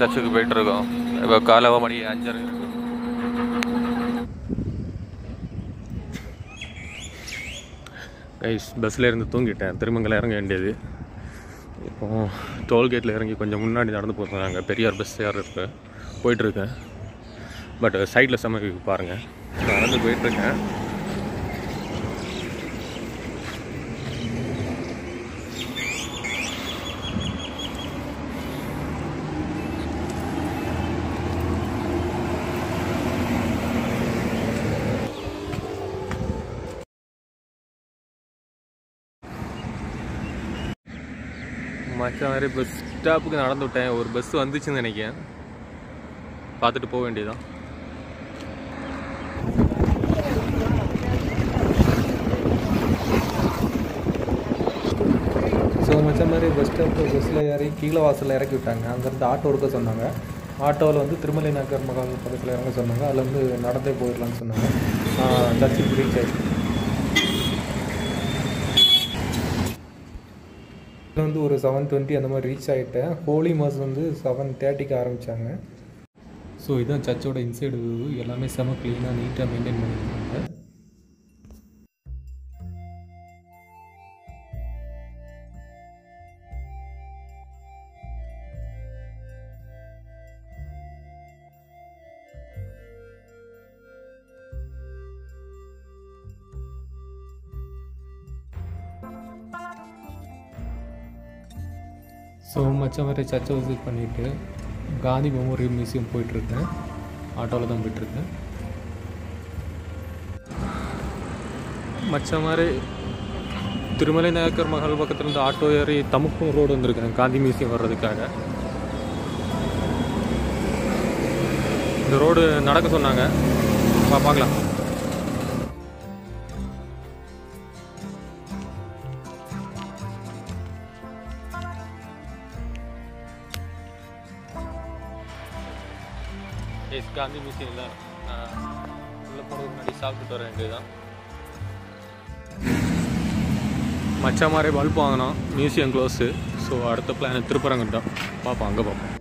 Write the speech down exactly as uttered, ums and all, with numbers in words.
சர்ச்சுக்கு போயிட்டுருக்கோம். இப்போ காலவா மணி அஞ்சரை இருக்கும். கைஸ் பஸ்ஸில் இருந்து தூங்கிட்டேன். திருமங்கலம் இறங்க வேண்டியது. இப்போ டோல்கேட்டில் இறங்கி கொஞ்சம் முன்னாடி நடந்து போகிறோம். நாங்கள் பெரியார் பஸ் யார் இருக்கு போயிட்டுருக்கேன். பட் சைடில் சமைக்க பாருங்கள், நடந்து போயிட்டுருக்கேன். மச்சான் வேறு பஸ் ஸ்டாப்புக்கு நடந்து விட்டேன். ஒரு பஸ் வந்துச்சுன்னு நினைக்கிறேன். பார்த்துட்டு போக வேண்டியதுதான். ஸோ மச்சான் மாதிரி பஸ் ஸ்டாப்பில் பஸ்ஸில் ஏறி கீழே வாசலில் இறக்கி விட்டாங்க. அங்கேருந்து ஆட்டோ எடுக்க சொன்னாங்க. ஆட்டோவில் வந்து திருமலை நகர் மகால் பக்கத்தில் இறங்க சொன்னாங்க. அதில் வந்து நடந்தே போயிடலான்னு சொன்னாங்க. சர்ச்சு ரீச் ஆச்சு. வந்து ஒரு செவன் டுவெண்ட்டி அந்த மாதிரி ரீச் ஆகிட்டேன். ஹோலி மாஸ் வந்து செவன் தேர்ட்டிக்கு ஆரம்பித்தாங்க. ஸோ இதுதான் சர்ச்சோட இன்சைடு. எல்லாமே செம க்ளீனாக நீட்டாக மெயின்டைன் பண்ணியிருக்காங்க. ஸோ மச்சம் வேறு சர்ச்சை விசிட் பண்ணிவிட்டு காந்தி மெமோரியல் மியூசியம் போயிட்டுருக்கேன். ஆட்டோவில் தான் போயிட்டுருக்கேன். மச்சம் மாதிரி திருமலை நாயக்கர் மகால் பக்கத்துலேருந்து ஆட்டோ ஏறி தமுக்கும் ரோடு வந்திருக்கேன் காந்தி மியூசியம் வர்றதுக்காக. இந்த ரோடு நடக்க சொன்னாங்க, பார்க்கலாம். எஸ் காந்தி மியூசியம்ல உள்ளே போகிறதுக்கு முன்னாடி சாப்பிட்டுட்டு வர வேண்டியதுதான். மச்சா மாதிரி பல்ப் வாங்கினோம். Museum close. ஸோ அடுத்த பிளான் திருப்பரங்குன்றம் பார்ப்போம், அங்கே பார்ப்போம்.